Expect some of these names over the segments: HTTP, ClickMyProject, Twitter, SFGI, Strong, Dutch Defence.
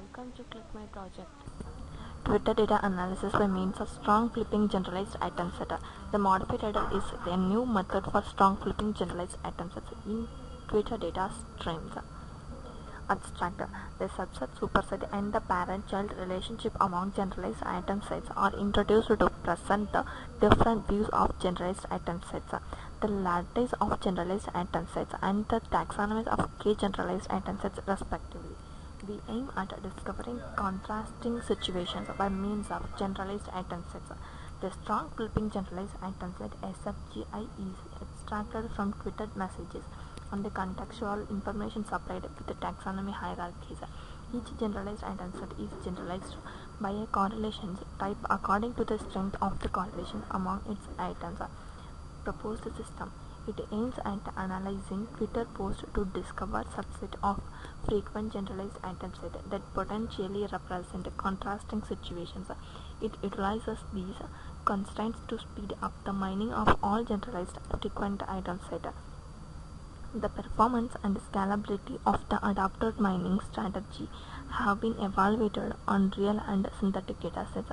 Welcome to Click My Project. Twitter data analysis by means of strong flipping generalized item setter. The modified header is a new method for strong flipping generalized item sets in Twitter data streams. Abstract. The subset, superset and the parent-child relationship among generalized item sets are introduced to present the different views of generalized item sets, the lattice of generalized item sets and the taxonomies of key generalized item sets respectively. We aim at discovering contrasting situations by means of generalized item sets. The strong flipping generalized item set SFGI is extracted from Twitter messages on the contextual information supplied with the taxonomy hierarchies. Each generalized item set is generalized by a correlation type according to the strength of the correlation among its items. Proposed system. It aims at analyzing Twitter posts to discover subset of frequent generalized item sets that potentially represent contrasting situations. It utilizes these constraints to speed up the mining of all generalized frequent item sets. The performance and scalability of the adapted mining strategy have been evaluated on real and synthetic data sets.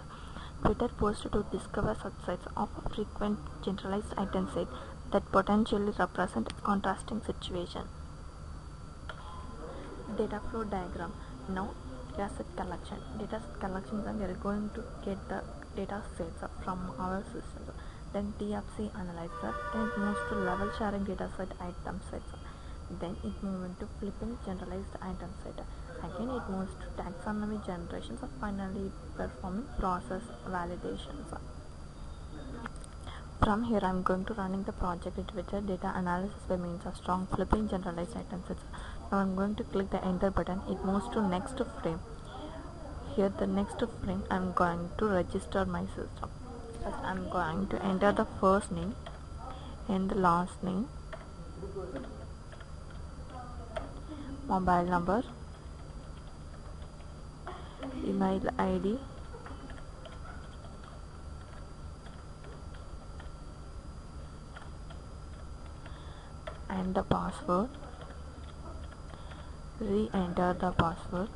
Twitter posts to discover subsets of frequent generalized item sets that potentially represent contrasting situations. Data flow diagram. Now, dataset collection. Dataset collection, and we are going to get the data sets from our system. Then TFC analyzer, then it moves to level sharing dataset item sets, then it moves into flipping generalized item set, again it moves to taxonomy generations, and finally performing process validations. From here I am going to running the project with Twitter data analysis by means of strong flipping generalized item sets. Now I am going to click the enter button, it moves to next frame. Here the next frame I am going to register my system. First, I am going to enter the first name and the last name, mobile number, email ID, and the password. Re-enter the password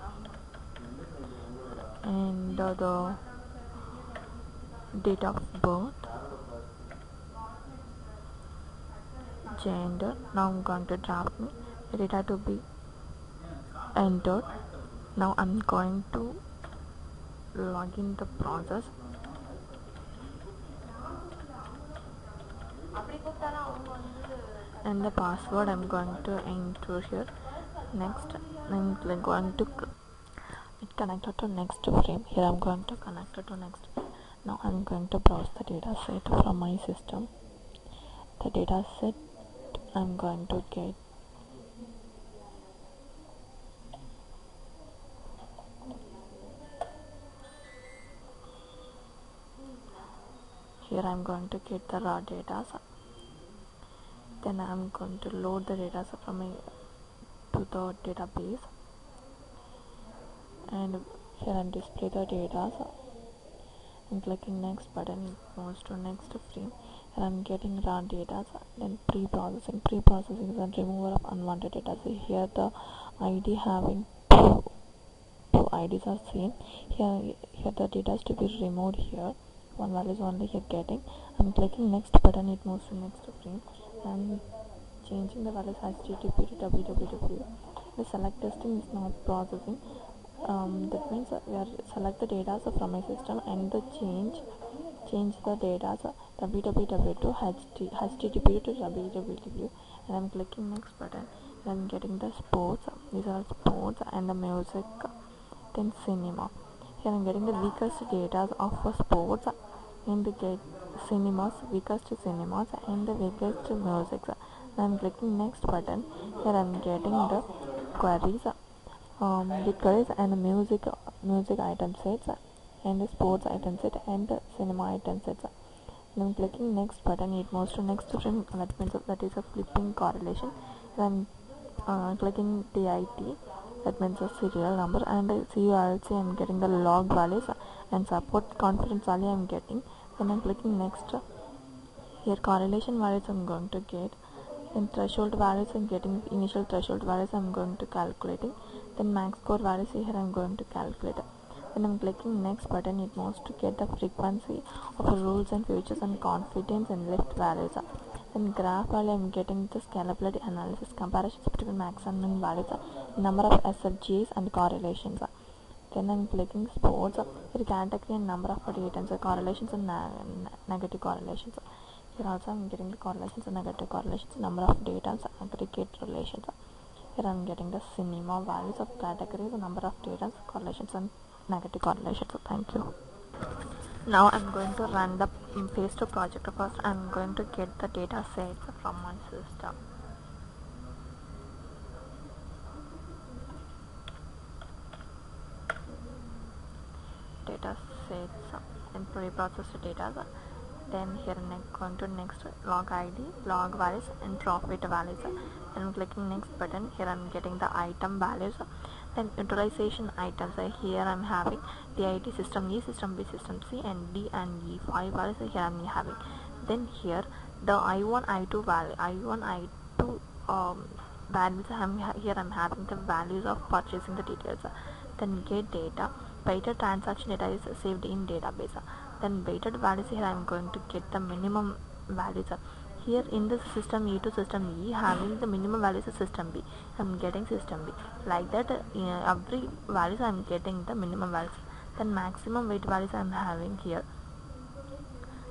and the date of birth, gender. Now I'm going to draft me the data to be entered. Now I'm going to log in the process. And the password I'm going to enter here. Next, I'm going to connect to next frame. Here I'm going to connect to next frame. Now I'm going to browse the data set from my system. The data set I'm going to get here. I'm going to get the raw data. Then I'm going to load the data from my to the database, and here I'm display the data. I'm clicking next button, it moves to next frame, and I'm getting raw data. Then pre-processing. Pre-processing is a removal of unwanted data. See here the ID having two IDs are same. Here the data is to be removed here. One value is only here getting. I'm clicking next button, it moves to next frame. I'm changing the values HTTP to www. The select testing is not processing. That means we are select the data from my system and the change the data www to http to www, and I'm clicking next button and I'm getting the sports. These are sports and the music, then cinema. Here I'm getting the weakest data of sports and the get cinemas, weakest cinemas and the weakest music. I'm clicking next button. Here I'm getting the queries. The queries and the music item sets and the sports item set and the cinema item sets. And I'm clicking next button, it moves to next frame. That means that is a flipping correlation. And I'm clicking DIT, that means a serial number, and CURLC I'm getting the log values and support confidence value I'm getting. Then I'm clicking next. Here correlation values I'm going to get. Then threshold values, I'm getting initial threshold values, I'm going to calculating. Then max score values here, I'm going to calculate. When I'm clicking next button, it wants to get the frequency of rules and features and confidence and lift values. Then graph value, I'm getting the scalability analysis, comparisons between max and min values, number of SFGs and correlations. Then I'm clicking sports, here category and number of items, correlations and negative correlations. Here also I'm getting the correlations and negative correlations, number of data, aggregate relations. Here I'm getting the minimum values of categories, number of data, correlations and negative correlation. So thank you. Now I'm going to run the phase 2 project. First I'm going to get the data sets from my system. Data sets and preprocessed data. Then here I'm going to next log ID, log values and profit values. I'm clicking next button. Here I'm getting the item values. Then utilization items, here I'm having the ID system E, system B, system C and D and E, 5 values here I'm having. Then here the I1, I2 value, I1, I2 values, here I'm having the values of purchasing the details. Then get data, weighted transaction data is saved in database. Then weighted values, here I'm going to get the minimum values. Here in the system E to system E, having the minimum values is system B. I'm getting system B. Like that, every values I'm getting the minimum values. Then maximum weight values I'm having here.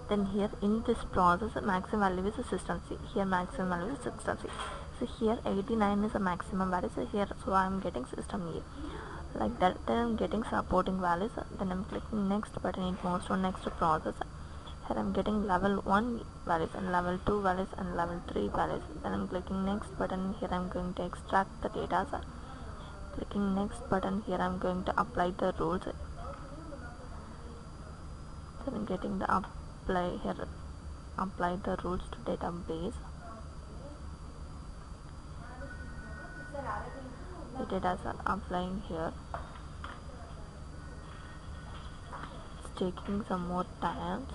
Then here in this process, maximum value is system C. Here maximum value is system C. So here 89 is the maximum value. So here, so I'm getting system E. Like that, then I'm getting supporting values. Then I'm clicking next button. It moves to next process. Here I'm getting level 1 values and level 2 values and level 3 values. Then I'm clicking next button. Here I'm going to extract the data. Clicking next button. Here I'm going to apply the rules. Then I'm getting the apply here. Apply the rules to database. The data are applying here. It's taking some more time.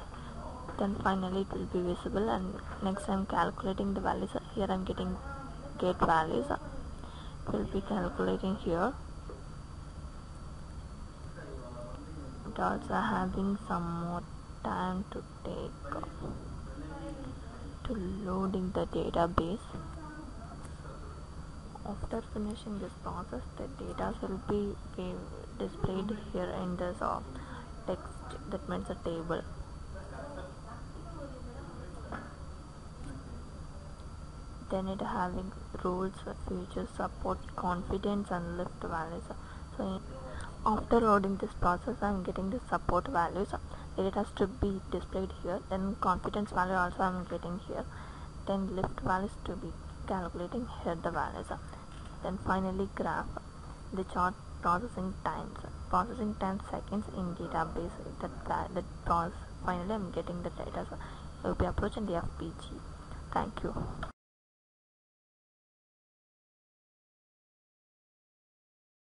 Then finally it will be visible, and next I'm calculating the values. Here I'm getting get values. It will be calculating here. It also having some more time to take to loading the database. After finishing this process, the data will be displayed here in this text, that means a table. Then it having rules, features, support, confidence and lift values. So after loading this process, I'm getting the support values. It has to be displayed here. Then confidence value also I'm getting here. Then lift values to be calculating here the values. Then finally graph, the chart processing time seconds in database. Finally I'm getting the data. So, OP approach and the FPG. Thank you.